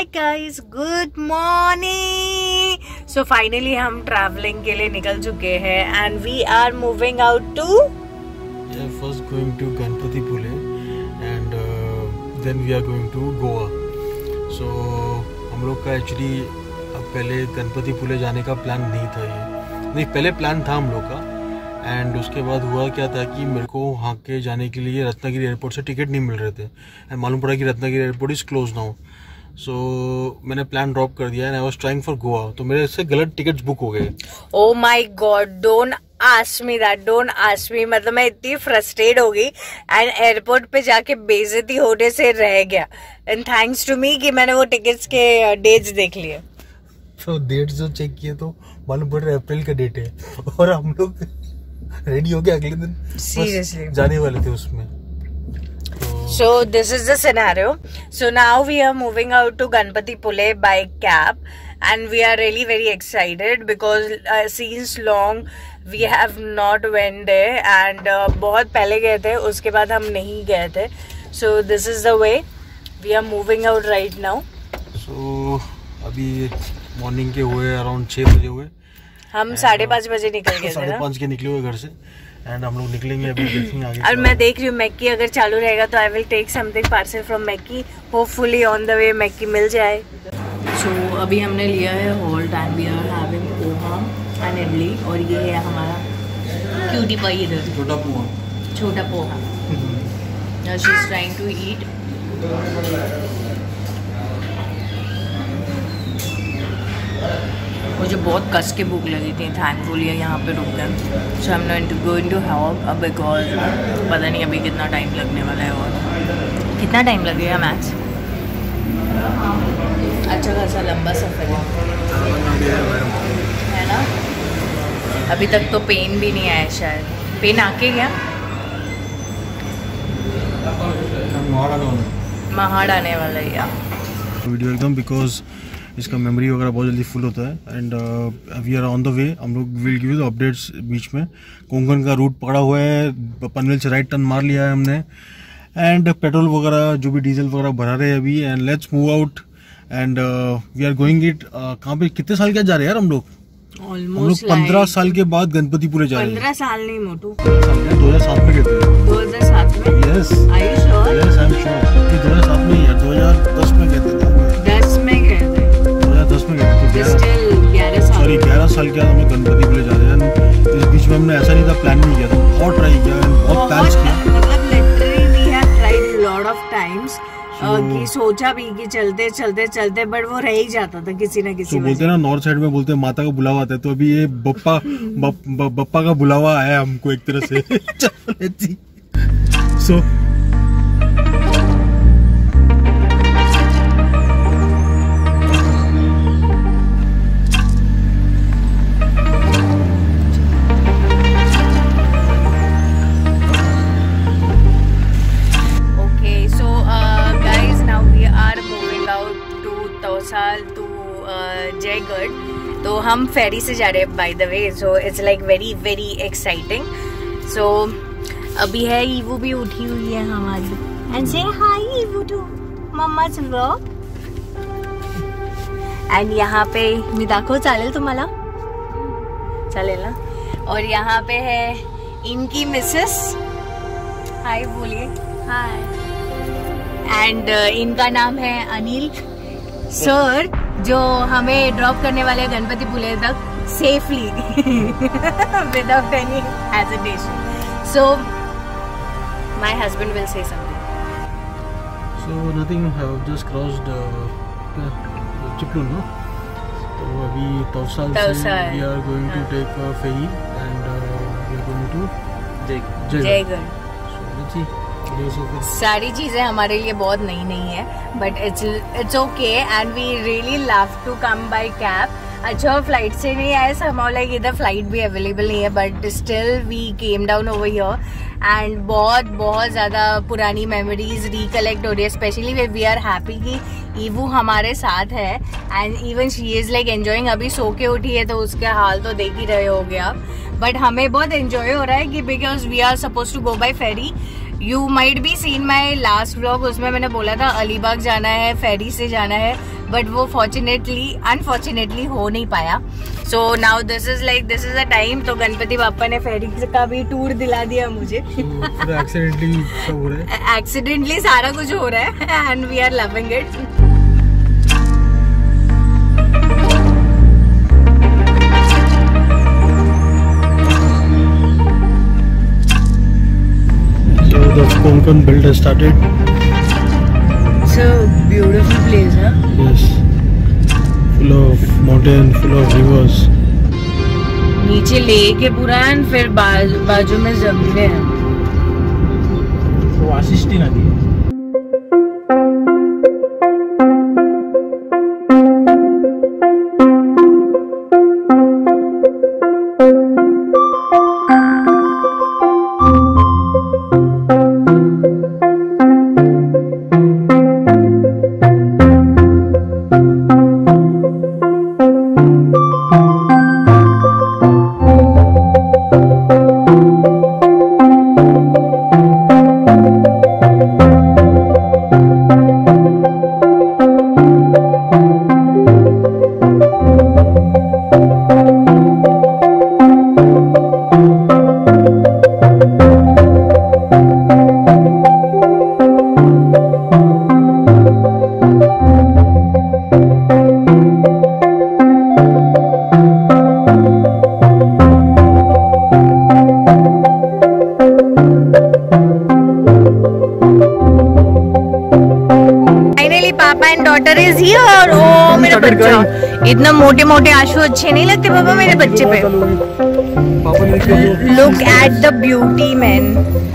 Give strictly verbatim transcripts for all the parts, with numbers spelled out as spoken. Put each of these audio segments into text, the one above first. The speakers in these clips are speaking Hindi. हाय guys, good morning. So finally हम ट्रैवलिंग के लिए निकल चुके हैं and we are moving out to first going to Ganpatipule and then we are going to Goa. So हम लोग का एक्चुअली अब पहले गणपतिपुले जाने का प्लान नहीं था, ये नहीं पहले प्लान था हम लोग का। एंड उसके बाद हुआ क्या था कि मेरे को वहाँ के जाने के लिए रत्नागिरी एयरपोर्ट से टिकट नहीं मिल रहे थे एंड मालूम पड़ा कि Ratnagiri airport is close now. So so, मैंने प्लान ड्रॉप कर दिया and I was trying for Goa, तो मेरे से गलत टिकट्स बुक हो गए। Oh my God, don't ask me that, don't ask me. मतलब मैं इतनी फ्रस्ट्रेट हो गई एंड एयरपोर्ट पे जाके बेइज्जती होने से रह गया एंड थैंक्स टू मी कि मैंने वो टिकट्स के डेट्स देख लिए। तो डेट्स जो चेक किए तो मालूम पड़ रहा है अप्रैल का डेट है और हम लोग रेडी हो गए अगले दिन सीरियसली जाने वाले थे उसमें। So this is the scenario. So now we are moving out to Ganpatipule by cab, and we are really very excited because uh, since long we have not went there, and uh, बहुत पहले गए थे, उसके बाद हम नहीं गए थे. So this is the way we are moving out right now. So अभी morning के हुए around छह बजे हुए. हम साढ़े पाँच बजे निकल गए, साढ़े पाँच के निकले हुए घर से एंड हम लोग निकलेंगे अभी, देखेंगे आगे। और मैं देख रही हूँ मैक्की अगर चालू रहेगा तो I will take something parcel from Mackie, hopefully on the way Mackie मिल जाए। सो so, अभी हमने लिया है halt and we are having poha and idli और ये है हमारा क्यूटी पाई, इधर छोटा पोहा, छोटा poha. Now she is trying to eat. मुझे बहुत कस के भूख लगी थी, थैंकफुली यहाँ पे रुक गए। So I am going to have a because पता नहीं अभी कितना टाइम लगने वाला है और कितना टाइम लगेगा मैच। अच्छा खासा लंबा सफ़र है ना, अभी तक तो पेन भी नहीं आया, शायद पेन आके गया, महाड़ आने वाला है वीडियो एकदम, बिकॉज इसका मेमोरी वगैरह बहुत जल्दी फुल होता है। And we are on the way, हम लोग will give you the updates बीच में। कोंकण का रूट पकड़ा हुआ है, पनवेल से राइट टर्न मार लिया है हमने एंड पेट्रोल वगैरह जो भी डीजल वगैरह भरा रहे हैं अभी। And let's move out and we are going it. कहाँ पे कितने साल के जा रहे हैं यार हम लोग? हम लोग पंद्रह साल के बाद गणपतिपुरे जा रहे हैं। पंद्रह साल नहीं मोटू, दो हजार सात में गए थे। दो हजार सात में? Yes I am sure, yes I am sure दो हजार सात में या दो हजार दस में गए थे। सॉरी, ग्यारह साल के बाद हमें गणपतिपुले जा रहे हैं। इस बीच में हमने ऐसा नहीं था, प्लान नहीं किया था, बहुत ट्राई किया एंड बहुत प्लान्स किया, मतलब literally we have tried lot of times कि सोचा भी कि चलते चलते चलते, बट वो रह ही जाता था किसी ना किसी। तो बोलते ना नॉर्थ साइड में बोलते माता का बुलावा आता है, तो अभी ये बप्पा बप्पा का बुलावा आया हमको एक तरह से। सो जयगढ़, तो हम फेरी से जा रहे हैं by the way. So it's like very very exciting. So अभी है ईवू भी उठी हुई है हमारी एंड से hi Ivu to mamma vlog. And यहाँ पे मी दाखो चालेल तुम्हाला, चालेल ना? और यहाँ पे है इनकी मिसेस, हाय बोलिए, हाय। एंड इनका नाम है अनिल सर, जो हमें ड्रॉप करने वाले हैं गणपतिपुले तक safely without any hesitation. So my husband will say something. So nothing, have just crossed Chiplun ना, तो अभी तवसाल से we are going to take a ferry and we are going to Jaigad. Jaigad so जी सारी चीज़ें हमारे लिए बहुत नई नई है, but it's it's okay and we really love to come by cab. अच्छा फ्लाइट से नहीं आए, समाउ लाइक इधर फ्लाइट भी अवेलेबल नहीं है, but still we came down over here and बहुत बहुत ज़्यादा पुरानी मेमोरीज रिकलेक्ट हो रही है। Specially way we are happy कि ईवू हमारे साथ है and even she is like enjoying. अभी सो के उठी है तो उसका हाल तो देख ही रहे होगे आप, बट हमें बहुत इन्जॉय हो रहा है कि because we are suppose to go by ferry you might be seen my last vlog, उसमें मैंने बोला था अलीबाग जाना है, फेरी से जाना है, बट वो फॉर्चुनेटली अनफॉर्चुनेटली हो नहीं पाया. So now this is like this is a time. तो गणपति बापा ने फेरी का भी टूर दिला दिया मुझे. एक्सीडेंटली so, हो रहा है एक्सीडेंटली सारा कुछ हो रहा है and we are loving it. The Konkan build has started. It's a beautiful place, huh? Yes. Full of mountain, full of rivers. नीचे लेक है पूरा और फिर बाजू में जंगले हैं. वाशिष्ठी नदी. इतना मोटे मोटे आंसू अच्छे नहीं लगते पापा मेरे बच्चे पे. Look at the beauty man,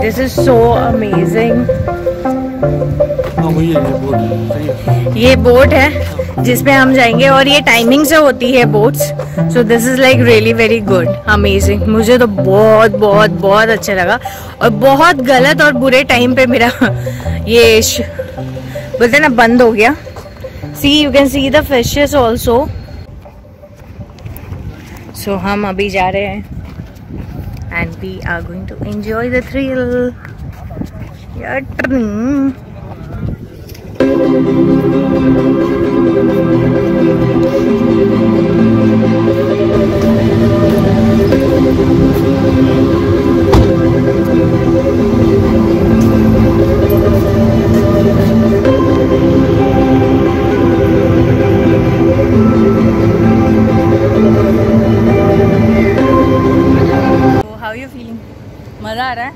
this is so amazing. ये बोट है जिसपे हम जाएंगे और ये टाइमिंग से होती है boats. So this is like really very good amazing. मुझे तो बहुत बहुत बहुत अच्छा लगा और बहुत गलत और बुरे टाइम पे मेरा ये बोलते ना बंद हो गया. See, you can see the fishes also. So हम अभी जा रहे हैं and we are going to enjoy the thrill. Your turn. मज़ा आ रहा है.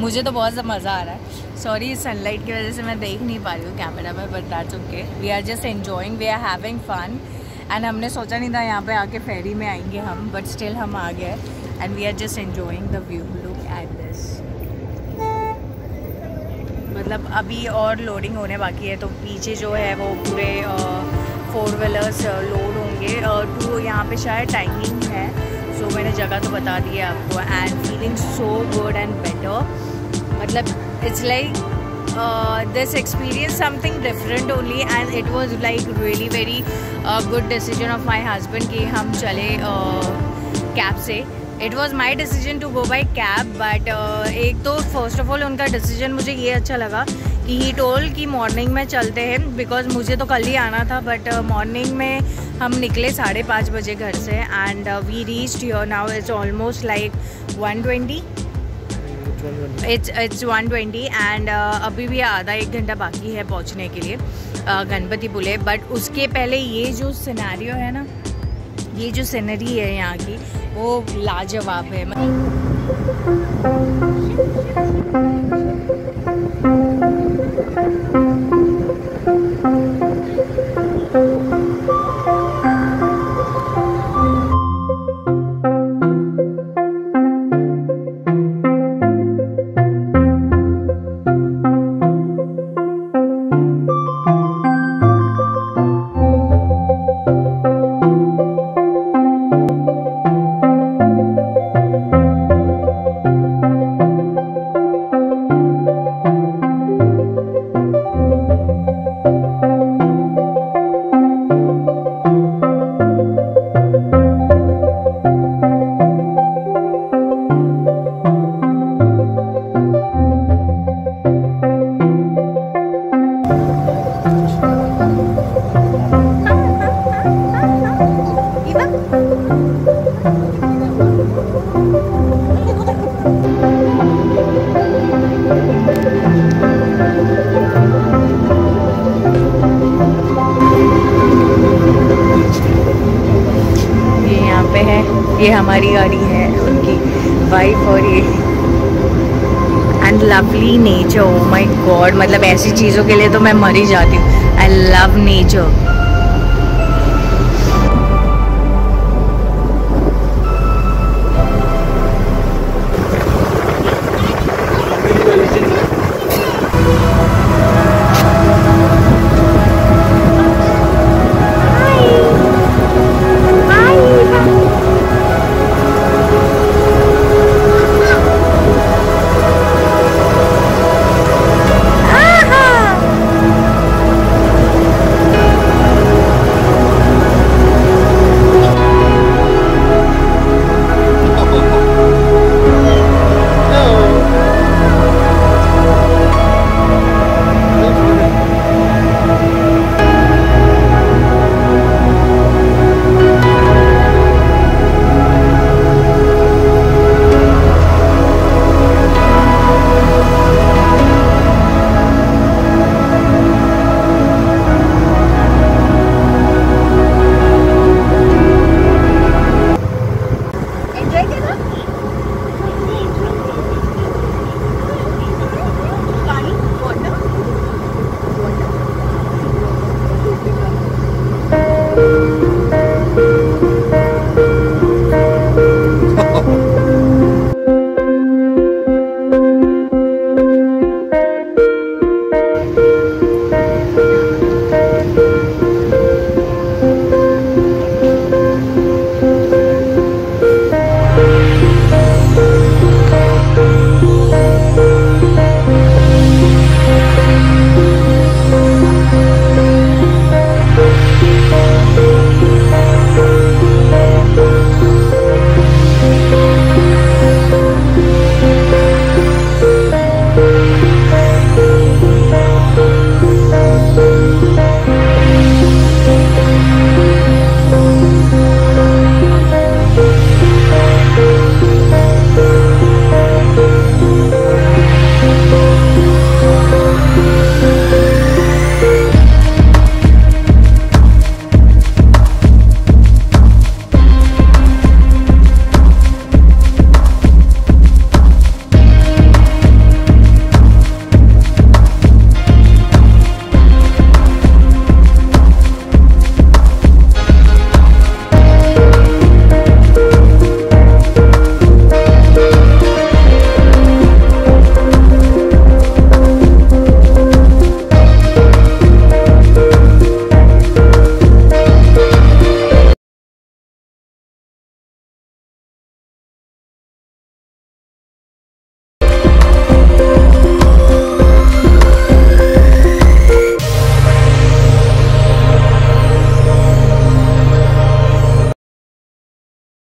मुझे तो बहुत मज़ा आ रहा है. सॉरी सनलाइट की वजह से मैं देख नहीं पा रही हूँ कैमरा में, but that's okay. We are just enjoying, we are having fun. And हमने सोचा नहीं था यहाँ पे आके फेरी में आएंगे हम, बट स्टिल हम आ गए and we are just enjoying the view. Look at this. मतलब अभी और लोडिंग होने बाकी है, तो पीछे जो है वो पूरे फोर व्हीलर्स लोड होंगे और टू यहाँ पे शायद टाइमिंग है. सो so, मैंने जगह तो बता दी है आपको. And feeling so good and better. मतलब it's like this experience something different only. And it was like really very good decision of my husband कि हम चले कैब uh, से. It was my decision to go by cab, but एक तो फर्स्ट ऑफ ऑल उनका डिसीजन मुझे ये अच्छा लगा कि ही टोल्ड कि मॉर्निंग में चलते हैं, बिकॉज मुझे तो कल ही आना था. बट मॉर्निंग uh, में हम निकले साढ़े पाँच बजे घर से and we reached here. Now it's almost like one twenty, it's it's one twenty and अभी भी आधा एक घंटा बाकी है पहुंचने के लिए uh, गणपतिपुले. बट उसके पहले ये जो सिनेरियो है ना, ये जो सीनरी है यहाँ की, वो लाजवाब है. ये हमारी गाड़ी है, उनकी वाइफ और ये, and lovely nature. Oh my God, मतलब ऐसी चीज़ों के लिए तो मैं मर ही जाती हूँ। I love nature.